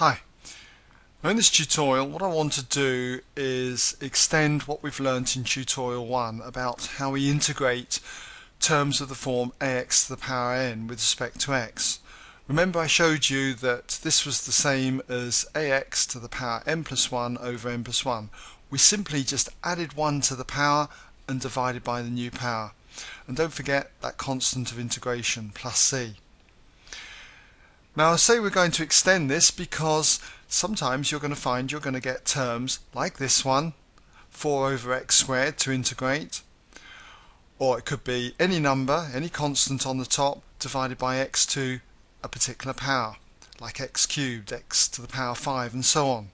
Hi. In this tutorial, what I want to do is extend what we've learnt in tutorial 1 about how we integrate terms of the form ax to the power n with respect to x. Remember, I showed you that this was the same as ax to the power n plus 1 over n plus 1. We simply just added 1 to the power and divided by the new power. And don't forget that constant of integration, plus c. Now I say we're going to extend this because sometimes you're going to find you're going to get terms like this one, 4 over x squared to integrate, or it could be any number, any constant on the top, divided by x to a particular power, like x cubed, x to the power 5, and so on.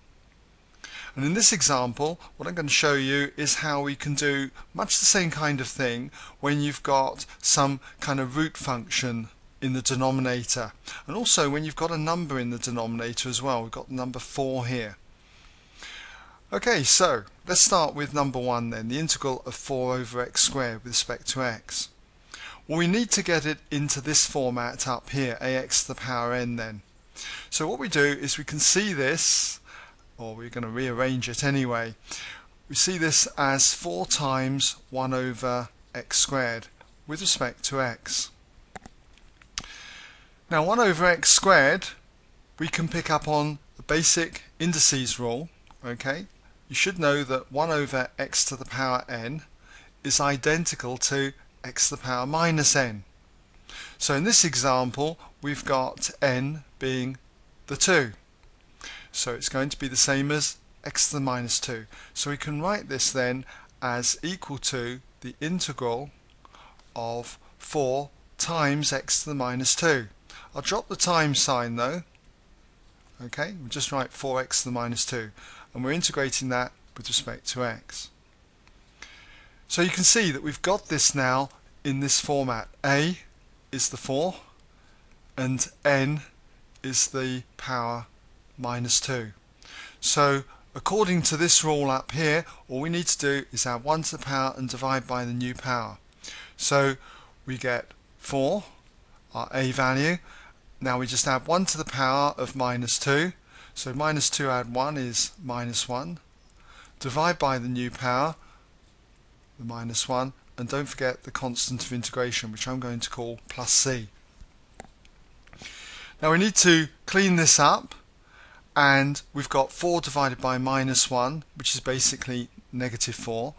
And in this example, what I'm going to show you is how we can do much the same kind of thing when you've got some kind of root function in the denominator, and also when you've got a number in the denominator as well. We've got number 4 here. Okay, so let's start with number 1 then, the integral of 4 over x squared with respect to x. Well, we need to get it into this format up here, ax to the power n then. So what we do is we can see this, or we're going to rearrange it anyway, we see this as 4 times 1 over x squared with respect to x. Now 1 over x squared we can pick up on the basic indices rule. Okay, you should know that 1 over x to the power n is identical to x to the power minus n. So in this example we've got n being the 2. So it's going to be the same as x to the minus 2. So we can write this then as equal to the integral of 4 times x to the minus 2. I'll drop the times sign though. Okay, we'll just write 4x to the minus 2, and we're integrating that with respect to x. So you can see that we've got this now in this format. A is the 4 and n is the power minus 2. So according to this rule up here, all we need to do is add 1 to the power and divide by the new power. So we get 4, our a value. Now we just add 1 to the power of minus 2, so minus 2 add 1 is minus 1, divide by the new power, the minus 1, and don't forget the constant of integration, which I'm going to call plus c. Now we need to clean this up, and we've got 4 divided by minus 1, which is basically negative 4,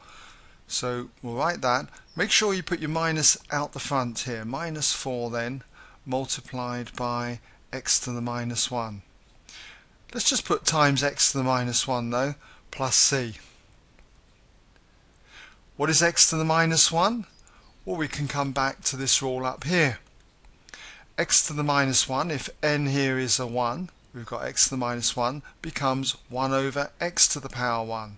so we'll write that. Make sure you put your minus out the front here, minus 4 then multiplied by x to the minus 1. Let's just put times x to the minus 1 though, plus c. What is x to the minus 1? Well, we can come back to this rule up here. X to the minus 1, if n here is a 1, we've got x to the minus 1 becomes 1 over x to the power 1,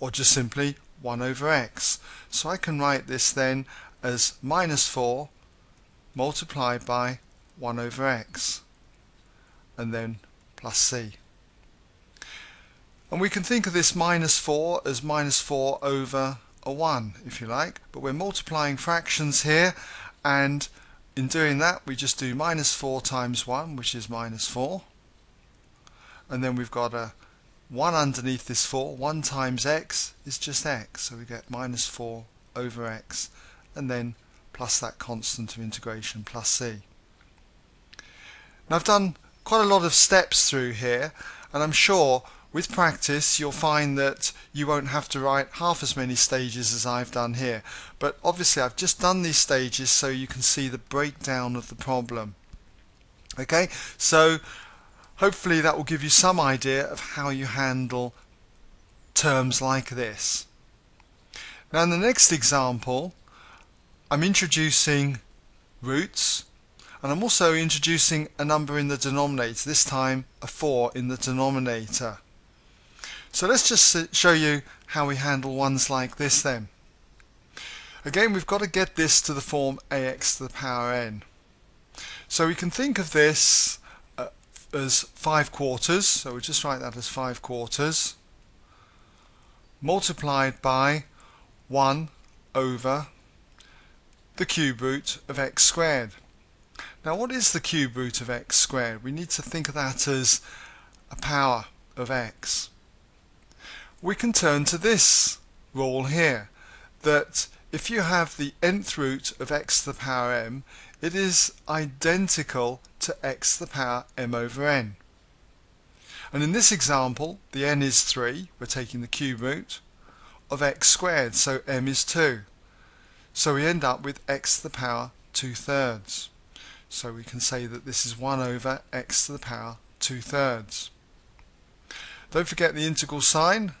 or just simply 1 over x. So I can write this then as minus 4 multiplied by 1 over x, and then plus c. And we can think of this minus 4 as minus 4 over a 1, if you like, but we're multiplying fractions here, and in doing that we just do minus 4 times 1, which is minus 4, and then we've got a 1 underneath this 4, 1 times x is just x, so we get minus 4 over x, and then plus that constant of integration, plus c. Now I've done quite a lot of steps through here, and I'm sure with practice you'll find that you won't have to write half as many stages as I've done here. But obviously I've just done these stages so you can see the breakdown of the problem. Okay, so hopefully that will give you some idea of how you handle terms like this. Now in the next example I'm introducing roots, and I'm also introducing a number in the denominator, this time a 4 in the denominator. So let's just show you how we handle ones like this then. Again, we've got to get this to the form ax to the power n. So we can think of this as 5 quarters, so we'll just write that as 5 quarters multiplied by 1 over the cube root of x squared. Now what is the cube root of x squared? We need to think of that as a power of x. We can turn to this rule here, that if you have the nth root of x to the power m, it is identical to x to the power m over n. And in this example, the n is 3, we're taking the cube root, of x squared, so m is 2. So we end up with x to the power 2/3. So we can say that this is 1 over x to the power 2/3. Don't forget the integral sign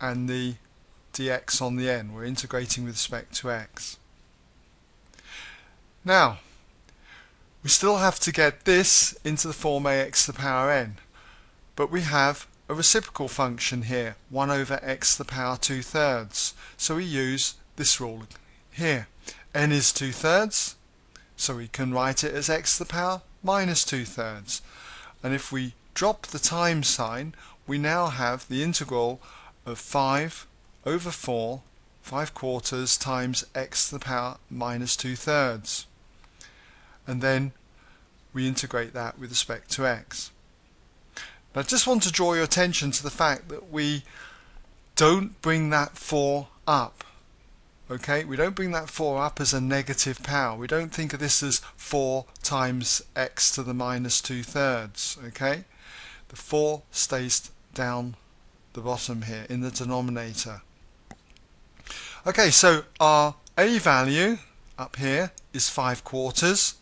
and the dx on the n. We're integrating with respect to x. Now, we still have to get this into the form ax to the power n, but we have a reciprocal function here, 1 over x to the power 2/3. So we use this rule here. n is 2/3, so we can write it as x to the power minus 2/3. And if we drop the time sign, we now have the integral of 5 over 4, 5/4 times x to the power minus 2/3. And then we integrate that with respect to x. Now I just want to draw your attention to the fact that we don't bring that 4 up. Okay, we don't bring that 4 up as a negative power. We don't think of this as 4 times x to the minus 2/3. Okay, the 4 stays down the bottom here in the denominator. Okay, so our a value up here is 5/4.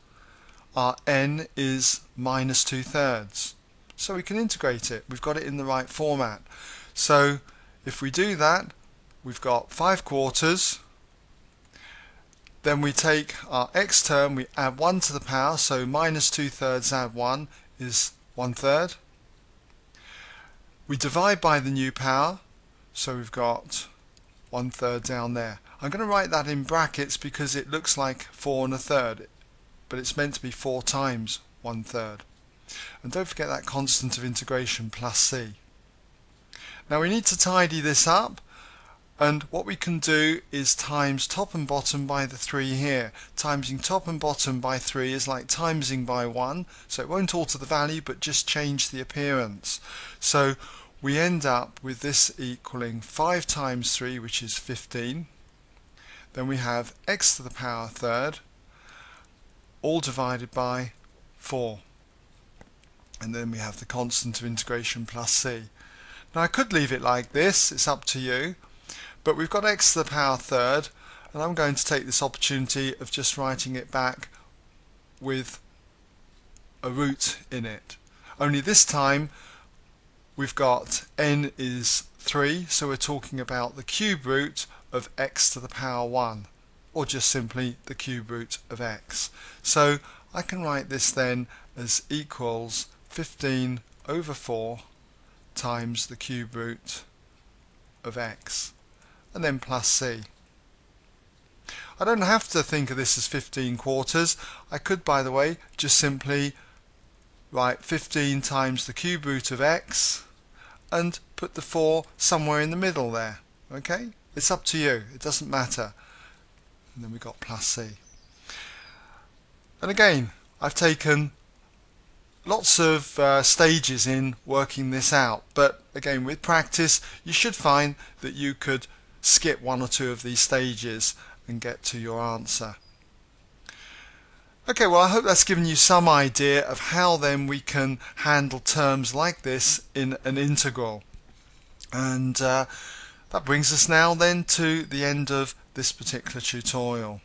Our n is minus 2/3. So we can integrate it. We've got it in the right format. So if we do that, we've got 5/4. Then we take our x term, we add 1 to the power, so minus 2/3 add 1 is 1/3. We divide by the new power, so we've got 1/3 down there. I'm going to write that in brackets because it looks like 4 1/3, but it's meant to be 4 times 1/3. And don't forget that constant of integration, plus c. Now we need to tidy this up. And what we can do is times top and bottom by the 3 here. Timesing top and bottom by 3 is like timesing by 1, so it won't alter the value but just change the appearance. So we end up with this equaling 5 times 3, which is 15. Then we have x to the power 3rd, all divided by 4. And then we have the constant of integration, plus c. Now I could leave it like this, it's up to you. But we've got x to the power 3rd, and I'm going to take this opportunity of just writing it back with a root in it. Only this time we've got n is 3, so we're talking about the cube root of x to the power 1, or just simply the cube root of x. So I can write this then as equals 15 over 4 times the cube root of x. And then plus c. I don't have to think of this as 15/4. I could, by the way, just simply write 15 times the cube root of x and put the 4 somewhere in the middle there. Okay? It's up to you. It doesn't matter. And then we got plus c. And again, I've taken lots of stages in working this out. But again, with practice, you should find that you could skip 1 or 2 of these stages and get to your answer. Okay, well, I hope that's given you some idea of how then we can handle terms like this in an integral. And that brings us now then to the end of this particular tutorial.